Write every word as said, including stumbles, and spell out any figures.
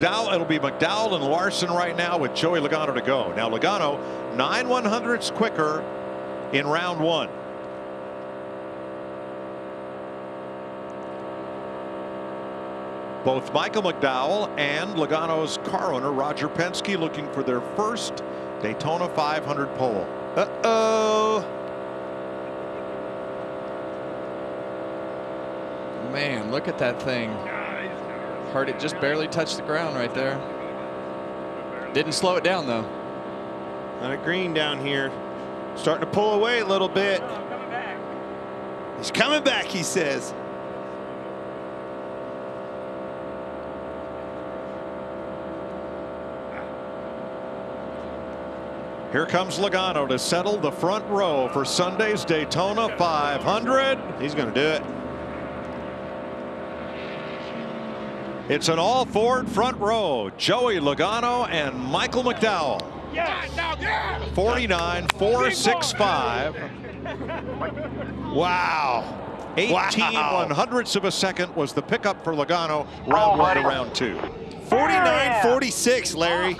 Now it'll be McDowell and Larson right now with Joey Logano to go. Now Logano nine one hundredths quicker in round one. Both Michael McDowell and Logano's car owner Roger Penske looking for their first Daytona five hundred pole. Uh-oh. Man, look at that thing. Heard it just barely touch the ground right there. Didn't slow it down though. On a green down here. Starting to pull away a little bit. He's coming back, he says. Here comes Logano to settle the front row for Sunday's Daytona five hundred. He's going to do it. It's an all-Ford front row. Joey Logano and Michael McDowell. Yes. forty-nine four sixty-five. Wow. eighteen one hundredths of a second was the pickup for Logano round one to round two. forty-nine forty-six, Larry.